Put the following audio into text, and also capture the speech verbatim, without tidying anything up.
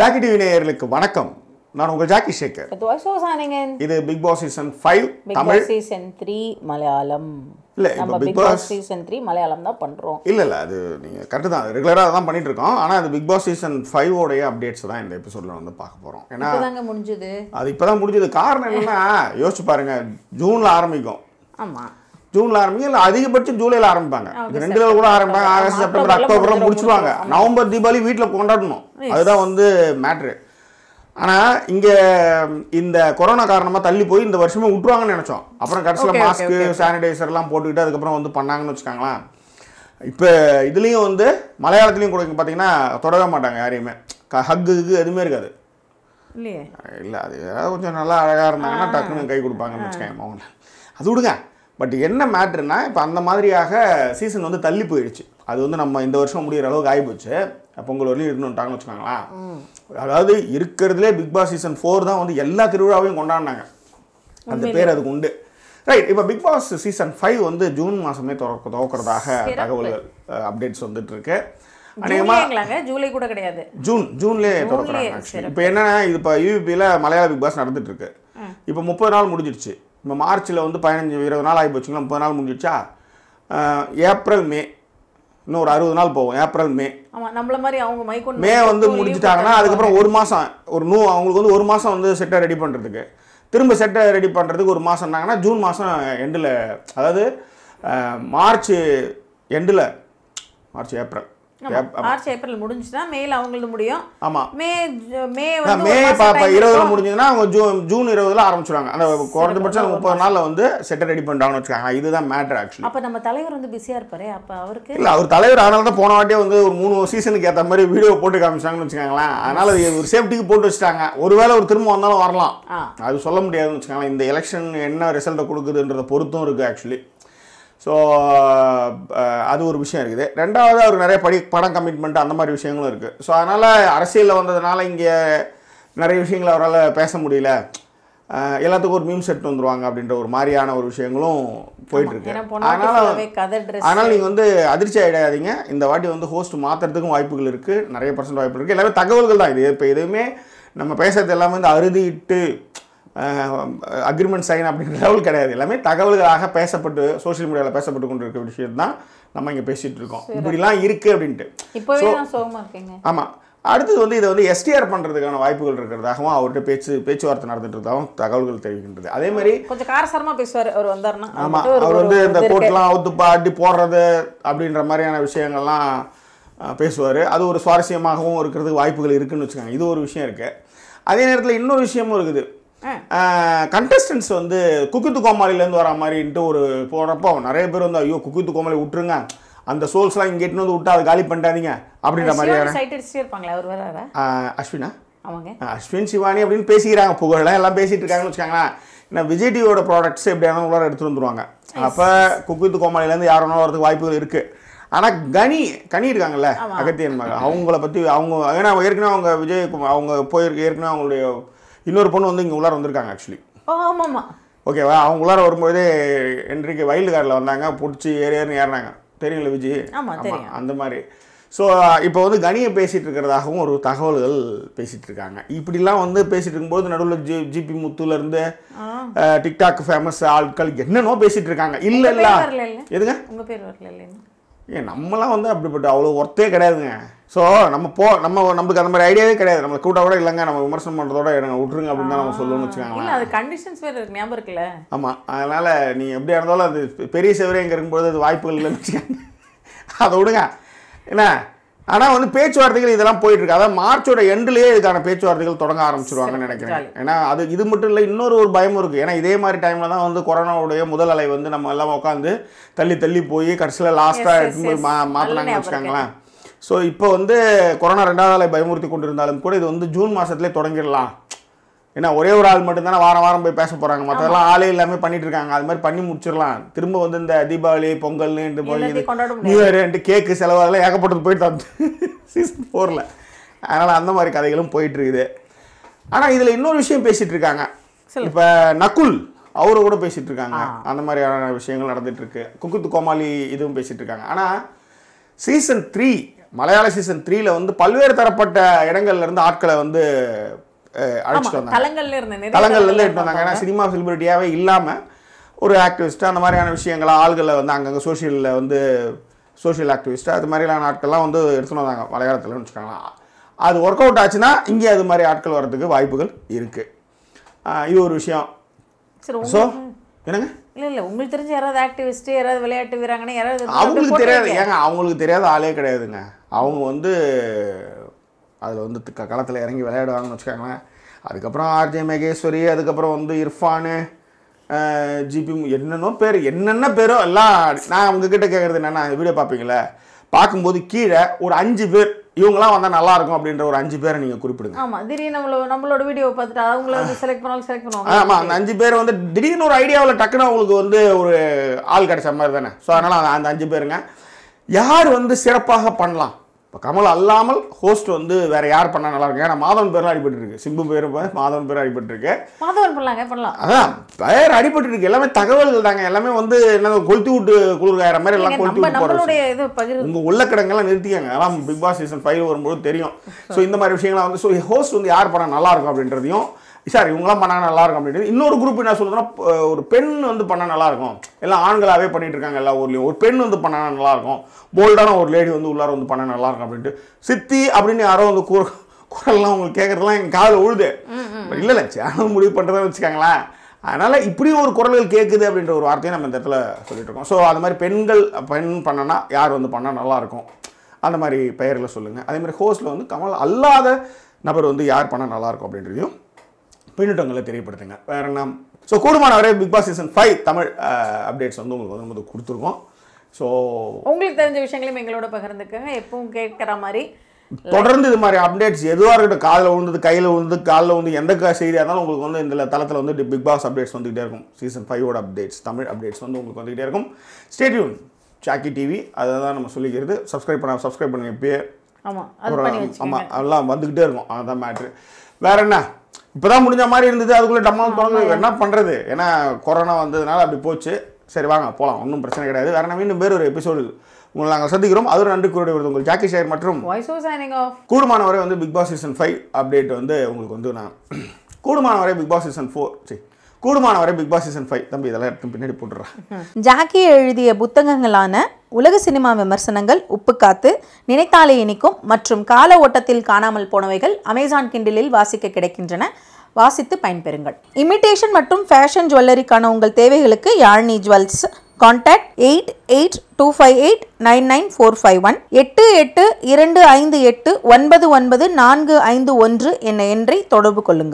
Jackie T V நேயர்களுக்கு வணக்கம். நான் உங்கள் ஜாக்கி சேகர். அது வாய்ஸ் ஓசானேங்கன். இது Bigg Boss season five Tamil season three Malayalam. இல்ல நம்ம Bigg Boss season three Malayalam தான் பண்றோம். இல்ல இல்ல அது நீங்க கரெக்ட்டா தான் ரெகுலரா அதான் பண்ணிட்டு இருக்கோம். ஆனா அது Bigg Boss சீசன் five உடைய அப்டேட்ஸ் தான் இந்த எபிசோட்ல வந்து பார்க்க போறோம். ஏனா இப்போதாங்க முடிஞ்சது. அது இப்போதான் முடிஞ்சது. காரணம் என்னன்னா யோசிச்சு பாருங்க ஜூன்ல ஆரம்பிக்கும். ஆமா. ஜூன்ல ஆரம்பிங்க இல்ல அதிகபட்சம் ஜூலைல ஆரம்பிப்பாங்க. இது ரெண்டுல கூட ஆரம்பிப்பாங்க. ஆகஸ்ட் செப்டம்பர் அக்டோபர்ல முடிச்சுடுவாங்க. நவம்பர் தீபாவளி வீட்ல கொண்டாடணும். அதுதான் வந்து மேட்டர். ஆனால் இங்கே இந்த கொரோனா காரணமாக தள்ளி போய் இந்த வருஷமே விட்டுருவாங்கன்னு நினச்சோம். அப்புறம் கடைசியில் மாஸ்க்கு சானிடைசர்லாம் போட்டுக்கிட்டு அதுக்கப்புறம் வந்து பண்ணாங்கன்னு வச்சுக்காங்களேன். இப்போ இதுலேயும் வந்து மலையாளத்துலேயும் கூட பார்த்தீங்கன்னா தொடர மாட்டாங்க யாரையுமே. க ஹக்குக்கு எதுவுமே இருக்காது இல்லையே. இல்லை அது ஏதாவது கொஞ்சம் நல்லா அழகாக இருந்தாங்கன்னா டக்குன்னு கை கொடுப்பாங்கன்னு வச்சுக்காங்க அவங்க. அது விடுங்க. பட் என்ன மேட்ருன்னா இப்போ அந்த மாதிரியாக சீசன் வந்து தள்ளி போயிடுச்சு. அது வந்து நம்ம இந்த வருஷம் முடிகிற அளவுக்கு ஆகிப்போச்சு. பொங்கல் வரலையும் இருந்துட்டாங்கன்னு வச்சுக்காங்களா. அதாவது இருக்கிறதுலே பிக் பாஸ் சீசன் ஃபோர் தான் வந்து எல்லா திருவிழாவையும் கொண்டாடினாங்க. அந்த பேர் அதுக்கு உண்டு. ரைட், இப்போ பிக் பாஸ் சீசன் ஃபைவ் வந்து ஜூன் மாதமே துவக்க துவக்கிறதாக தகவல்கள் அப்டேட்ஸ் வந்துட்டு இருக்கு. அநேகமாக ஜூலை கூட கிடையாது, ஜூன் ஜூன்லேயே துவக்கிறாங்க. இப்போ என்னன்னா இது இப்போ யூபியில் மலையாள பிக் பாஸ் நடந்துட்டு இருக்கு. இப்போ முப்பது நாள் முடிஞ்சிடுச்சு. இப்போ மார்ச்சில் வந்து பதினஞ்சு இருபது நாள் ஆகி போச்சுங்களா. முப்பது நாள் முடிஞ்சிடுச்சா. ஏப்ரல் மே இன்னும் ஒரு அறுபது நாள் போவோம். ஏப்ரல் மே நம்மள மாதிரி அவங்க மைக்கோன் மே வந்து முடிஞ்சிட்டாங்கன்னா அதுக்கப்புறம் ஒரு மாதம் ஒரு நூ அவங்களுக்கு வந்து ஒரு மாதம் வந்து செட்டை ரெடி பண்ணுறதுக்கு திரும்ப செட்டை ரெடி பண்ணுறதுக்கு ஒரு மாதம்னாங்கன்னா ஜூன் மாதம் எண்டில், அதாவது மார்ச் எண்டில், மார்ச் ஏப்ரல் மார்ச் ஏப்ரல் முடிஞ்சுன்னா மேல அவங்களது முடியும். ஆமாம், மே மே வந்து மே இருபதுல முடிஞ்சதுன்னா அவங்க ஜூன் ஜூன் இருபதுல ஆரம்பிச்சுடுவாங்க. அந்த குறைஞ்சபட்சம் முப்பது நாளில் வந்து செட்டை ரெடி பண்ணுறாங்கன்னு வச்சுக்காங்க. இதுதான் மேட்டர் ஆக்சுவலி. அப்போ நம்ம தலைவர் வந்து பிஸியாக இருப்பாரு. அப்போ அவருக்கு இல்லை, அவர் தலைவர் அதனால தான் போன வாட்டியே வந்து ஒரு மூணு சீசனுக்கு ஏற்ற மாதிரி வீடியோ போட்டு காமிச்சாங்கன்னு வச்சுக்காங்களேன். அதனால ஒரு சேஃப்டிக்கு போட்டு வச்சுட்டாங்க. ஒருவேளை ஒரு திரும்ப வந்தாலும் வரலாம், அது சொல்ல முடியாதுன்னு வச்சுக்காங்களேன். இந்த எலெக்ஷன் என்ன ரிசல்ட்டை கொடுக்குதுன்றத பொறுத்தும் இருக்குது ஆக்சுவலி. ஸோ அது ஒரு விஷயம் இருக்குது. ரெண்டாவது அவர் நிறைய படி படம் கமிட்மெண்ட் அந்த மாதிரி விஷயங்களும் இருக்குது. ஸோ அதனால் அரசியலில் வந்ததுனால இங்கே நிறைய விஷயங்கள் அவரால் பேச முடியல. எல்லாத்துக்கும் ஒரு மீம் செட் வந்துடுவாங்க அப்படின்ற ஒரு மாதிரியான ஒரு விஷயங்களும் போயிட்டுருக்கு. அதனால் அதனால் நீங்கள் வந்து அதிர்ச்சி ஆகிடாதீங்க. இந்த வாட்டி வந்து ஹோஸ்ட் மாற்றுறதுக்கும் வாய்ப்புகள் இருக்குது, நிறைய பர்சன்ட் வாய்ப்பு இருக்குது. எல்லாமே தகவல்கள் தான் இது. இப்போ எதுவுமே நம்ம பேசுறது எல்லாமே வந்து அறுதிட்டு அக்ரிமெண்ட் சைன் அப்படின்ற லெவல் கிடையாது. எல்லாமே தகவல்களாக பேசப்பட்டு சோஷியல் மீடியாவில் பேசப்பட்டு கொண்டு இருக்க விஷயம் தான் நம்ம இங்கே பேசிகிட்டு இருக்கோம். இப்படிலாம் இருக்குது அப்படின்ட்டு. ஆமாம், அடுத்தது வந்து இதை வந்து எஸ்டிஆர் பண்ணுறதுக்கான வாய்ப்புகள் இருக்கிறதாகவும் அவர்கிட்ட பேச்சு பேச்சுவார்த்தை நடந்துட்டு இருந்தாலும் தகவல்கள் தெரிவிக்கின்றது. அதே மாதிரி கொஞ்சம் காரசாரமாக பேசுவார் அவர் வந்தார்னா. ஆமாம், அவர் வந்து இந்த கோட்டெலாம் அவுத்துப்பா அடி போடுறது அப்படின்ற மாதிரியான விஷயங்கள்லாம் பேசுவார். அது ஒரு சுவாரஸ்யமாகவும் இருக்கிறதுக்கு வாய்ப்புகள் இருக்குதுன்னு வச்சுக்காங்க. இது ஒரு விஷயம் இருக்குது. அதே நேரத்தில் இன்னொரு விஷயமும் இருக்குது. கண்டஸ்டன்ஸ் வந்து குக்கித்து கோமாளிலேருந்து வரா மாதிரின்ட்டு ஒரு போகிறப்போ நிறைய பேர் வந்து ஐயோ குக்கித்து கோமாளி விட்டுருங்க, அந்த சோல்ஸ்லாம் இங்கே எட்டுன்னு வந்து விட்டு அதை காலி பண்ணிட்டாதீங்க அப்படின்ற மாதிரி. அஸ்வினா அவங்க அஸ்வின் சிவானி அப்படின்னு பேசிக்கிறாங்க, புகழெல்லாம் எல்லாம் பேசிகிட்டு இருக்காங்கன்னு வச்சுக்காங்களேன். ஏன்னா விஜய் டிவியோட ப்ராடக்ட்ஸ் எப்படியான உள்ளார எடுத்துகிட்டு வந்துருவாங்க. அப்போ குக்கித்து கோமாளிலேருந்து யார் ஒன்றும் வரதுக்கு வாய்ப்புகள் இருக்குது. ஆனால் கனி கனி இருக்காங்கல்ல அகத்தியன் மகன், அவங்கள பற்றி அவங்க ஏன்னா ஏற்கனவே அவங்க விஜய் அவங்க போயிருக்க ஏற்கனவே அவங்களுடைய இன்னொரு பொண்ணு வந்து இங்கே உள்ளார வந்திருக்காங்க ஆக்சுவலி. ஆமாம்மா, ஓகேவா. அவங்க உள்ளார வரும்போதே என்றைக்கு வைல்டு கார்டில் வந்தாங்க, பிடிச்சி ஏறி ஏறி ஏறினாங்க தெரியல விஜய். ஆமாம், அந்த மாதிரி. ஸோ இப்போ வந்து கனியை பேசிகிட்டு இருக்கிறதாகவும் ஒரு தகவல்கள் பேசிகிட்டு இருக்காங்க. இப்படிலாம் வந்து பேசிகிட்டு இருக்கும்போது நடுவில் ஜி ஜிபி முத்துலேருந்து டிக்டாக் ஃபேமஸ் ஆட்கள் என்னென்னோ பேசிகிட்டு இருக்காங்க. இல்லை இல்லை எதுங்க உங்கள் பேர் வரல இல்லைன்னு ஏன் நம்மளாம் வந்து அப்படிப்பட்ட அவ்வளோ ஒர்த்தே கிடையாதுங்க. ஸோ நம்ம போ நம்ம நம்மளுக்கு அந்த மாதிரி ஐடியாவே கிடையாது. நம்ம கூட்ட கூட இல்லைங்க, நம்ம விமர்சனம் பண்ணுறதோட எனக்கு விட்டுருங்க அப்படின்னு தான் நம்ம சொல்லணும்னு வச்சுக்காங்களா. அது கண்டிஷன்ஸ் வேறு இருக்கு, ஞாபகம் இருக்குல்ல. ஆமாம், அதனால் நீங்கள் எப்படியா இருந்தாலும் அது பெரிய சேவரே இங்கே இருக்கும்போது அது வாய்ப்புகள் இல்லைன்னு வச்சுக்காங்க. அதை விடுங்க என்ன. ஆனால் வந்து பேச்சுவார்த்தைகள் இதெல்லாம் போயிட்டுருக்கு. அதாவது மார்ச்சோட எண்டுலேயே இதுக்கான பேச்சுவார்த்தைகள் தொடங்க ஆரம்பிச்சிருவாங்கன்னு நினைக்கிறேன். ஏன்னா அது இது மட்டும் இல்லை, இன்னொரு ஒரு பயமும் இருக்குது. ஏன்னா இதே மாதிரி டைமில் தான் வந்து கொரோனாவுடைய முதல் அலை வந்து நம்ம எல்லாம் உட்காந்து தள்ளி தள்ளி போய் கடைசியில் லாஸ்ட்டாக எடுத்து போய் மா மாற்றலாம்னு வச்சுக்காங்களேன். ஸோ இப்போ வந்து கொரோனா ரெண்டாவது அலை பயமுறுத்தி கொண்டு இருந்தாலும் கூட இது வந்து ஜூன் மாதத்துலேயே தொடங்கிடலாம். ஏன்னா ஒரே ஒரு ஆள் மட்டும்தானே வாரம் வாரம் போய் பேச போகிறாங்க, மற்றெல்லாம் ஆளே எல்லாமே பண்ணிட்டு இருக்காங்க. அது மாதிரி பண்ணி முடிச்சிடலாம். திரும்ப வந்து இந்த தீபாவளி பொங்கல்னுட்டு போய் நியூ இயர்ன்ட்டு கேக்கு செலவு அதெல்லாம் ஏகப்பட்டது போயிட்டு வந்து சீசன் ஃபோரில். அதனால் அந்த மாதிரி கதைகளும் போயிட்டுருக்குது. ஆனால் இதில் இன்னொரு விஷயம் பேசிகிட்டு இருக்காங்க. இப்போ நகுல் அவரை கூட பேசிகிட்டு இருக்காங்க. அந்த மாதிரியான விஷயங்கள் நடந்துகிட்ருக்கு. குக்கித்து கோமாளி இதுவும் பேசிகிட்டு இருக்காங்க. ஆனால் சீசன் த்ரீ மலையாள சீசன் மூன்றில் வந்து பல்வேறு தரப்பட்ட இடங்கள்ல இருந்து ஆட்களை வந்து அழைச்சிட்டு வந்தாங்க. தலங்கள்ல இருந்து தலங்கள்ல இருந்து எடுத்து வந்தாங்க. ஏன்னா சினிமா செலிபிரிட்டியாவே இல்லாம ஒரு ஆக்டிவிஸ்ட் அந்த மாதிரியான விஷயங்களை ஆள்களை வந்து அங்கங்க சோஷியல்ல வந்து சோஷியல் ஆக்டிவிஸ்ட் அது மாதிரியான ஆட்கள்லாம் வந்து எடுத்துட்டு வந்தாங்க மலையாளத்துலன்னு வச்சுக்கோங்களேன். அது ஒர்க் அவுட் ஆச்சுன்னா இங்கே அது மாதிரி ஆட்கள் வர்றதுக்கு வாய்ப்புகள் இருக்கு. இது ஒரு விஷயம். ஸோ என்னங்க இல்ல இல்ல உங்களுக்கு தெரிஞ்ச யாராவது ஆக்டிவிஸ்ட் யாராவது விளையாட்டு வீராங்கனை யாராவது அவங்களுக்கு தெரியாது ஏங்க அவங்களுக்கு தெரியாத ஆளே கிடையாதுங்க. அவங்க வந்து அதில் வந்து களத்தில் இறங்கி விளையாடுவாங்கன்னு வச்சுக்காங்களேன். அதுக்கப்புறம் ஆர்ஜே மகேஸ்வரி அதுக்கப்புறம் வந்து இர்ஃபானு ஜிபி என்னென்னோ பேர் என்னென்ன பேரோ எல்லாம். நான் உங்ககிட்ட கேட்குறது என்னென்னா வீடியோ பார்ப்பீங்களே பார்க்கும்போது கீழே ஒரு அஞ்சு பேர் இவங்களாம் வந்தால் நல்லாயிருக்கும் அப்படின்ற ஒரு அஞ்சு பேரை நீங்கள் குறிப்பிடுங்க. ஆமாம் திடீர்னு நம்மளோ நம்மளோட வீடியோ பார்த்துட்டு அவங்கள வந்து செலக்ட் பண்ணாலும் செலக்ட் பண்ணுவாங்க. ஆமாம் அந்த அஞ்சு பேர் வந்து திடீர்னு ஒரு ஐடியாவில் டக்குன்னு அவங்களுக்கு வந்து ஒரு ஆள் கிடைச்ச மாதிரி தானே. ஸோ அதனால் அந்த அஞ்சு பேருங்க யார் வந்து சிறப்பாக பண்ணலாம். இப்போ கமல் அல்லாமல் ஹோஸ்ட் வந்து வேறு யார் பண்ணால் நல்லாயிருக்கும். ஏன்னா மாதவன் பேர்லாம் அடிபட்டுருக்கு சிம்பு பேர் மாதவன் பேர் அடிபட்டுருக்கு. மாதவன் பண்ணலாங்க பண்ணலாம். அதான் பேர் அடிபட்டுருக்கு எல்லாமே தகவல்கள் தாங்க. எல்லாமே வந்து என்ன கொளுத்தி விட்டு குளிர்காயிற மாதிரி எல்லாம் கொளுத்தி விட்டு போகிறோம். உங்கள் உள்ளக்கிடங்கள்லாம் நிறுத்திக்காங்க. அதான் பிக் பாஸ் சீசன் ஃபைவ் வரும்போது தெரியும். ஸோ இந்த மாதிரி விஷயங்கள்லாம் வந்து ஸோ ஹோஸ்ட் வந்து யார் பண்ணால் நல்லாயிருக்கும் அப்படின்றதையும் சார் இவங்களாம் பண்ணால் நல்லாயிருக்கும் அப்படின்றது. இன்னொரு குரூப் என்ன சொல்கிறோன்னா ஒரு பெண் வந்து பண்ணால் நல்லாயிருக்கும். எல்லாம் ஆண்களாகவே பண்ணிகிட்டு இருக்காங்க எல்லா ஊர்லேயும். ஒரு பெண் வந்து பண்ணால் நல்லாயிருக்கும். போல்டான ஒரு லேடி வந்து உள்ளார வந்து பண்ணால் நல்லாயிருக்கும் அப்படின்ட்டு சித்தி அப்படின்னு யாரோ வந்து கூற குரல்லாம் உங்களுக்கு கேட்குறதுலாம் எங்கள் காதில் உழுது. இல்லை இல்லை சேனல் முடிவு பண்ணுறதா வச்சுக்காங்களேன். அதனால் இப்படியும் ஒரு குரல்கள் கேட்குது அப்படின்ற ஒரு வார்த்தையை நம்ம இந்த இடத்துல சொல்லிட்டு இருக்கோம். ஸோ அது மாதிரி பெண்கள் பெண் பண்ணனா யார் வந்து பண்ணால் நல்லாயிருக்கும் அந்த மாதிரி பெயரில் சொல்லுங்கள். அதேமாதிரி ஹோஸ்ட்டில் வந்து கமல் அல்லாத நபர் வந்து யார் பண்ணால் நல்லாயிருக்கும் அப்படின்றதையும் பின்னூட்டங்களை தெரியப்படுத்துங்க. வேற என்ன ஸோ கூடுமானவரை Bigg Boss season five Tamil updates வந்து உங்களுக்கு வந்து கொடுத்துருக்கோம். ஸோ உங்களுக்கு தெரிஞ்ச விஷயங்களையும் எங்களோட பகிர்ந்துக்கங்க. எப்பவும் கேட்குற மாதிரி தொடர்ந்து இது மாதிரி அப்டேட்ஸ் எதுவாக இருக்கட்டும் காதில் உழுந்தது கையில் உழுந்து காலில் உழுந்து எந்த செய்தியாக இருந்தாலும் உங்களுக்கு வந்து இந்த தளத்தில் வந்து பிக் பாஸ் அப்டேட்ஸ் வந்துகிட்டே இருக்கும். சீசன் ஃபைவோட அப்டேட்ஸ் தமிழ் அப்டேட்ஸ் வந்து உங்களுக்கு வந்துகிட்டே இருக்கும். ஸ்டே டியூன் ஜாக்கி டிவி அதை தான் நம்ம சொல்லிக்கிறது. சப்ஸ்கிரைப் பண்ண சப்ஸ்கிரைப் பண்ணுங்க இப்பயே. ஆமாம் ஆமாம் அதெல்லாம் வந்துக்கிட்டே இருக்கும். அதுதான் மேட்ரு. வேறு என்ன இப்போதான் முடிஞ்ச மாதிரி இருந்தது அதுக்குள்ளே டம்மாலும் தொடர்ந்து என்ன பண்ணுறது. ஏன்னா கொரோனா வந்ததுனால அப்படி போச்சு. சரி வாங்க போகலாம் ஒன்றும் பிரச்சனை கிடையாது. வேற நம்ம இன்னும் பேர் ஒரு எபிசோடு உங்களை நாங்கள் சந்திக்கிறோம். அது ஒரு நன்றி கூறி வருது உங்கள் ஜாக்கி ஷேர் மற்றும் கூடுமானவரை வந்து Bigg Boss season five update வந்து உங்களுக்கு வந்து நான் கூடுமானவரை பிக் பாஸ் சீசன் ஃபோர் சரி கூடுமானவரை பிக் பாஸ் சீசன் ஃபைவ் தம்பி இதெல்லாம் எடுத்து பின்னாடி போட்டுறேன். ஜாக்கி எழுதிய புத்தகங்களான உலக சினிமா விமர்சனங்கள் உப்புக்காத்து நினைத்தாலே இனிக்கும் மற்றும் கால ஓட்டத்தில் காணாமல் போனவைகள் அமேசான் கிண்டலில் வாசிக்க கிடைக்கின்றன. வாசித்து பயன்பெறுங்கள். இமிட்டேஷன் மற்றும் ஃபேஷன் ஜுவல்லரிக்கான உங்கள் தேவைகளுக்கு Yazhni jewels. Contact eight eight two five eight nine nine four five one எட்டு எட்டு இரண்டு ஐந்து எட்டு ஒன்பது ஒன்பது நான்கு ஐந்து ஒன்று என்ற எண்ணை தொடர்பு கொள்ளுங்கள்.